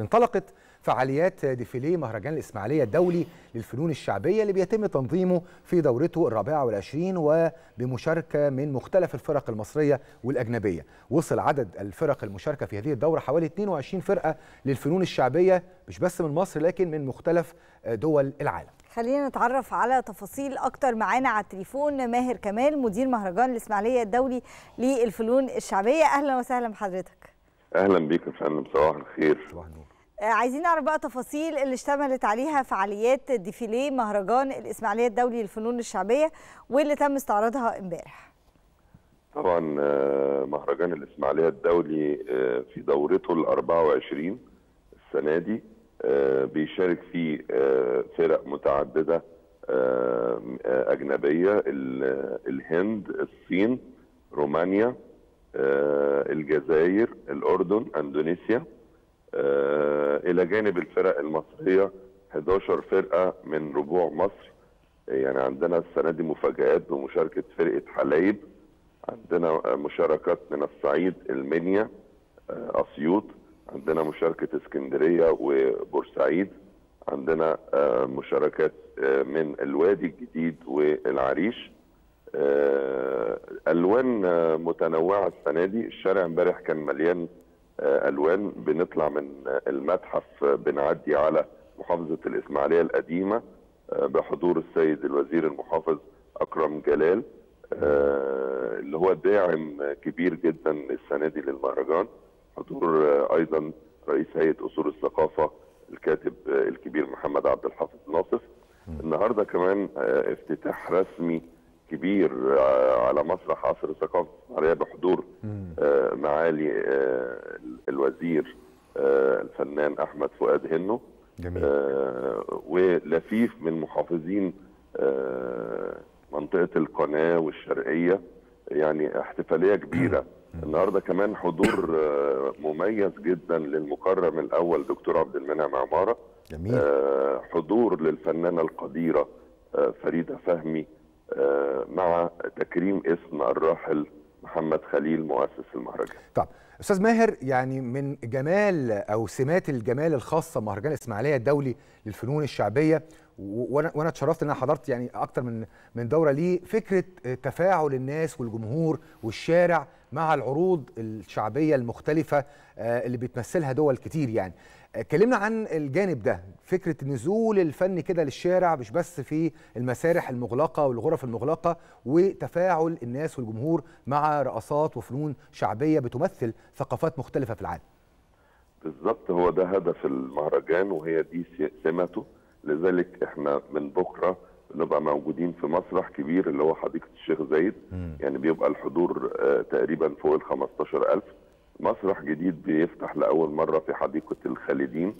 انطلقت فعاليات ديفيليه مهرجان الإسماعيلية الدولي للفنون الشعبية اللي بيتم تنظيمه في دورته 24 وبمشاركة من مختلف الفرق المصرية والأجنبية. وصل عدد الفرق المشاركة في هذه الدورة حوالي 22 فرقة للفنون الشعبية، مش بس من مصر لكن من مختلف دول العالم. خلينا نتعرف على تفاصيل أكتر. معانا على التليفون ماهر كمال، مدير مهرجان الإسماعيلية الدولي للفنون الشعبية. أهلا وسهلا بحضرتك. اهلا بيك يا فندم، صباح الخير. صباح النور. عايزين نعرف بقى تفاصيل اللي اشتملت عليها فعاليات ديفيليه مهرجان الاسماعيليه الدولي للفنون الشعبيه واللي تم استعراضها امبارح. طبعا مهرجان الاسماعيليه الدولي في دورته ال 24 السنه دي بيشارك فيه فرق متعدده اجنبيه، الهند، الصين، رومانيا، الجزائر، الأردن، أندونيسيا، إلى جانب الفرق المصرية 11 فرقة من ربوع مصر. يعني عندنا السنة دي مفاجآت بمشاركة فرقة حلايب، عندنا مشاركات من الصعيد، المنيا، أسيوط، عندنا مشاركة اسكندرية وبورسعيد، عندنا مشاركات من الوادي الجديد والعريش. ألوان متنوعة السنة دي. الشارع امبارح كان مليان ألوان. بنطلع من المتحف بنعدي على محافظة الإسماعيلية القديمة بحضور السيد الوزير المحافظ أكرم جلال اللي هو داعم كبير جدا السنة دي للمهرجان، حضور أيضا رئيس هيئة أصول الثقافة الكاتب الكبير محمد عبد الحافظ ناصف. النهاردة كمان افتتاح رسمي كبير على مسرح عصر الثقافه الاسماعيليه بحضور معالي الوزير الفنان احمد فؤاد هنو. جميل. ولفيف من محافظين منطقه القناه والشرقيه، يعني احتفاليه كبيره. النهارده كمان حضور مميز جدا للمكرم الاول دكتور عبد المنعم عمارة. جميل. حضور للفنانه القديره فريده فهمي مع تكريم اسم الراحل محمد خليل مؤسس المهرجان. طب استاذ ماهر، يعني من جمال او سمات الجمال الخاصه بمهرجان الاسماعيليه الدولي للفنون الشعبيه، وانا اتشرفت ان انا حضرت يعني اكتر من دوره ليه، فكره تفاعل الناس والجمهور والشارع مع العروض الشعبيه المختلفه اللي بتمثلها دول كتير. يعني اتكلمنا عن الجانب ده، فكره نزول الفن كده للشارع مش بس في المسارح المغلقه والغرف المغلقه، وتفاعل الناس والجمهور مع رقصات وفنون شعبيه بتمثل ثقافات مختلفه في العالم. بالظبط، هو ده هدف المهرجان وهي دي سمته. لذلك احنا من بكره نبقى موجودين في مسرح كبير اللي هو حديقه الشيخ زايد. يعني بيبقى الحضور تقريبا فوق ال 15000. مسرح جديد بيفتح لأول مرة في حديقة الخالدين،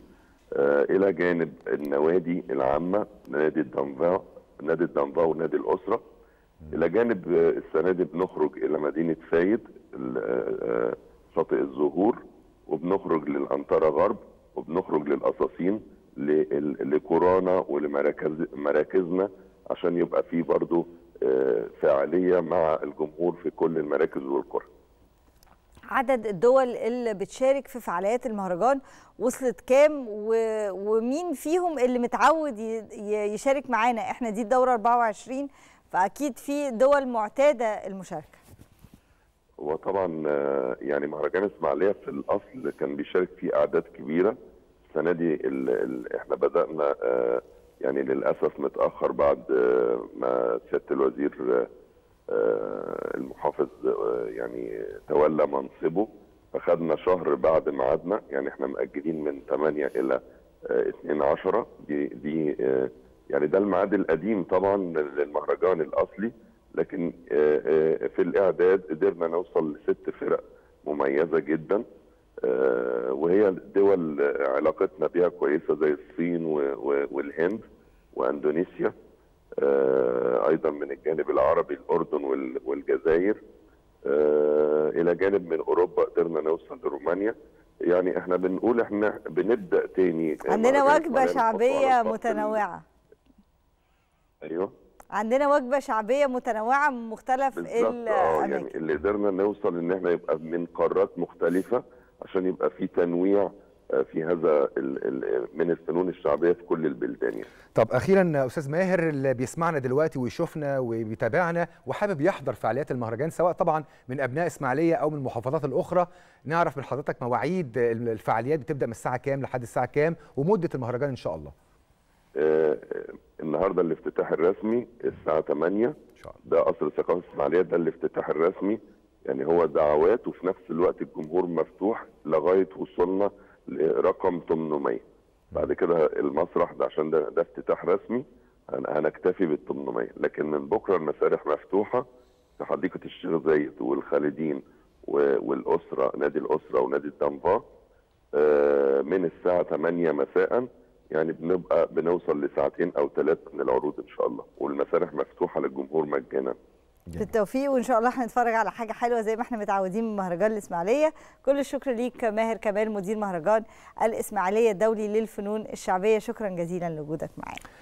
إلى جانب النوادي العامة، نادي الدنفاء، نادي الدنفاء ونادي الأسرة. إلى جانب السنة دي بنخرج إلى مدينة فايد شاطئ الزهور، وبنخرج للأنطرة غرب، وبنخرج للقصاصين، لكورونا، ولمراكزنا، عشان يبقى فيه برضو فعالية مع الجمهور في كل المراكز والقرى. عدد الدول اللي بتشارك في فعاليات المهرجان وصلت كام، ومين فيهم اللي متعود يشارك معانا؟ احنا دي الدورة 24 فأكيد في دول معتادة المشاركة. وطبعا يعني مهرجان الإسماعيلية في الأصل كان بيشارك فيه أعداد كبيرة. السنة دي احنا بدأنا يعني للأسف متأخر بعد ما سيادة الوزير المحافظ يعني تولى منصبه، فخدنا شهر بعد ميعادنا. يعني احنا مأجلين من 8 الى 12. دي يعني ده الميعاد القديم طبعا للمهرجان الاصلي، لكن في الاعداد قدرنا نوصل لست فرق مميزه جدا، وهي دول علاقتنا بها كويسه زي الصين والهند واندونيسيا. أيضا من الجانب العربي الأردن والجزائر، إلى جانب من أوروبا قدرنا نوصل لرومانيا. يعني احنا بنقول احنا بنبدأ تاني، عندنا وجبة شعبية متنوعة. أيوه، عندنا وجبة شعبية متنوعة من مختلف الأماكن. يعني اللي قدرنا نوصل إن احنا يبقى من قارات مختلفة عشان يبقى في تنويع في هذا من الفنون الشعبيه في كل البلدان يعني. طب اخيرا استاذ ماهر، اللي بيسمعنا دلوقتي ويشوفنا وبيتابعنا وحابب يحضر فعاليات المهرجان، سواء طبعا من ابناء اسماعيليه او من المحافظات الاخرى، نعرف من حضرتك مواعيد الفعاليات بتبدا من الساعه كام لحد الساعه كام ومده المهرجان ان شاء الله؟ النهارده الافتتاح الرسمي الساعه 8 ان شاء الله، ده قصر ثقافه اسماعيليه، ده الافتتاح الرسمي يعني، هو دعوات وفي نفس الوقت الجمهور مفتوح لغايه وصولنا رقم 800. بعد كده المسرح ده عشان ده افتتاح رسمي هنكتفي بال 800، لكن من بكره المسارح مفتوحه في حديقه الشيخ زايد والخالدين والاسره، نادي الاسره ونادي الدنفا، من الساعه 8 مساء يعني، بنبقى بنوصل لساعتين او 3 من العروض ان شاء الله، والمسارح مفتوحه للجمهور مجانا. بالتوفيق، وان شاء الله احنا نتفرج على حاجه حلوه زي ما احنا متعودين من مهرجان الاسماعيليه. كل الشكر ليك ماهر كمال، مدير مهرجان الاسماعيليه الدولي للفنون الشعبيه، شكرا جزيلا لوجودك معانا.